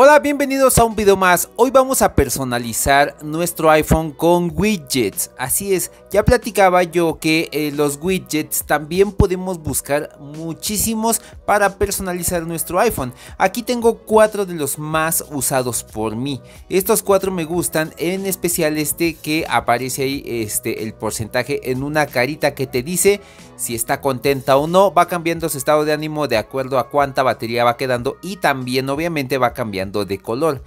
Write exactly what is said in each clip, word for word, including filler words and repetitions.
Hola, bienvenidos a un video más. Hoy vamos a personalizar nuestro iPhone con widgets. Así es, ya platicaba yo que eh, los widgets también podemos buscar muchísimos para personalizar nuestro iPhone. Aquí tengo cuatro de los más usados por mí. Estos cuatro me gustan, en especial este que aparece ahí, este, el porcentaje en una carita que te dice si está contenta o no. Va cambiando su estado de ánimo de acuerdo a cuánta batería va quedando y también obviamente va cambiando de color.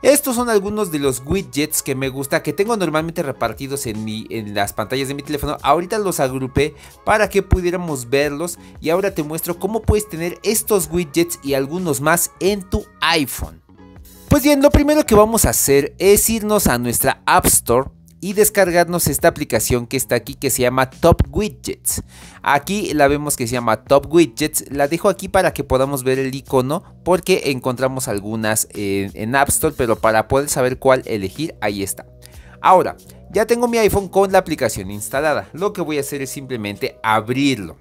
Estos son algunos de los widgets que me gusta, que tengo normalmente repartidos en, mi, en las pantallas de mi teléfono. Ahorita los agrupé para que pudiéramos verlos y ahora te muestro cómo puedes tener estos widgets y algunos más en tu iPhone. Pues bien, lo primero que vamos a hacer es irnos a nuestra App Store y descargarnos esta aplicación que está aquí, que se llama Top Widgets. Aquí la vemos que se llama Top Widgets. La dejo aquí para que podamos ver el icono, porque encontramos algunas en, en App Store, pero para poder saber cuál elegir, ahí está. Ahora, ya tengo mi iPhone con la aplicación instalada. Lo que voy a hacer es simplemente abrirlo.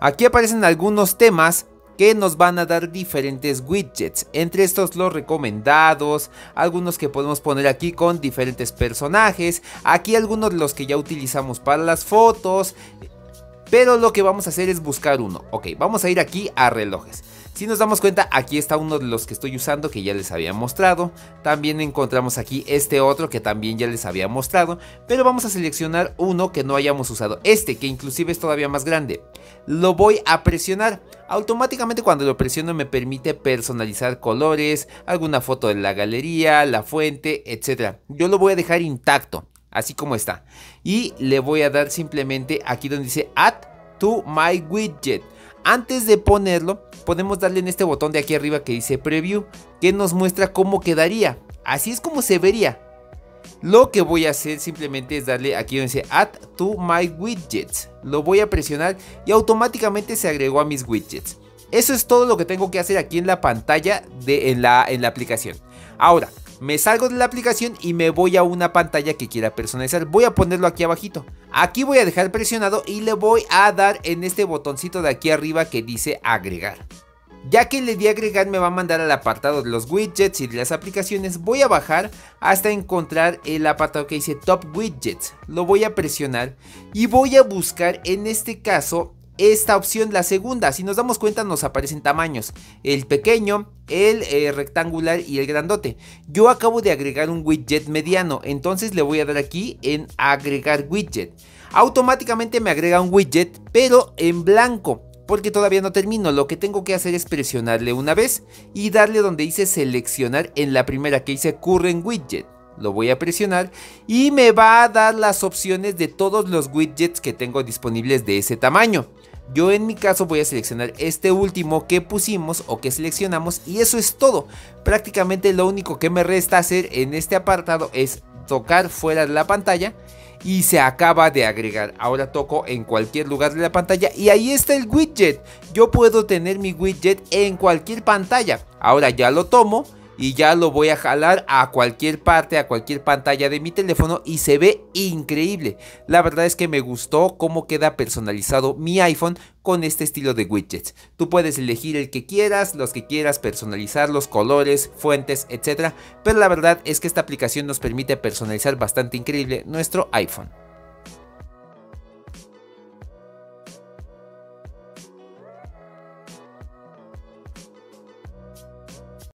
Aquí aparecen algunos temas que nos van a dar diferentes widgets, entre estos los recomendados, algunos que podemos poner aquí con diferentes personajes, aquí algunos de los que ya utilizamos para las fotos, pero lo que vamos a hacer es buscar uno. Ok, vamos a ir aquí a relojes. Si nos damos cuenta, aquí está uno de los que estoy usando, que ya les había mostrado. También encontramos aquí este otro que también ya les había mostrado, pero vamos a seleccionar uno que no hayamos usado. Este, que inclusive es todavía más grande. Lo voy a presionar. Automáticamente cuando lo presiono me permite personalizar colores, alguna foto de la galería, la fuente, etcétera. Yo lo voy a dejar intacto, así como está. Y le voy a dar simplemente aquí donde dice Add to my widget. Antes de ponerlo, podemos darle en este botón de aquí arriba que dice Preview, que nos muestra cómo quedaría. Así es como se vería. Lo que voy a hacer simplemente es darle aquí donde dice Add to my widgets. Lo voy a presionar y automáticamente se agregó a mis widgets. Eso es todo lo que tengo que hacer aquí en la pantalla, de, en, la, en la aplicación. Ahora, me salgo de la aplicación y me voy a una pantalla que quiera personalizar. Voy a ponerlo aquí abajito. Aquí voy a dejar presionado y le voy a dar en este botoncito de aquí arriba que dice agregar. Ya que le di agregar, me va a mandar al apartado de los widgets y de las aplicaciones. Voy a bajar hasta encontrar el apartado que dice Top Widgets. Lo voy a presionar y voy a buscar en este caso esta opción, la segunda. Si nos damos cuenta, nos aparecen tamaños: el pequeño, el eh, rectangular y el grandote. Yo acabo de agregar un widget mediano, entonces le voy a dar aquí en agregar widget. Automáticamente me agrega un widget, pero en blanco, porque todavía no termino. Lo que tengo que hacer es presionarle una vez y darle donde dice seleccionar, en la primera que dice Current Widget. Lo voy a presionar y me va a dar las opciones de todos los widgets que tengo disponibles de ese tamaño. Yo en mi caso voy a seleccionar este último que pusimos o que seleccionamos, y eso es todo. Prácticamente lo único que me resta hacer en este apartado es tocar fuera de la pantalla y se acaba de agregar. Ahora toco en cualquier lugar de la pantalla y ahí está el widget. Yo puedo tener mi widget en cualquier pantalla. Ahora ya lo tomo y ya lo voy a jalar a cualquier parte, a cualquier pantalla de mi teléfono, y se ve increíble. La verdad es que me gustó cómo queda personalizado mi iPhone con este estilo de widgets. Tú puedes elegir el que quieras, los que quieras personalizar, los colores, fuentes, etcétera. Pero la verdad es que esta aplicación nos permite personalizar bastante increíble nuestro iPhone.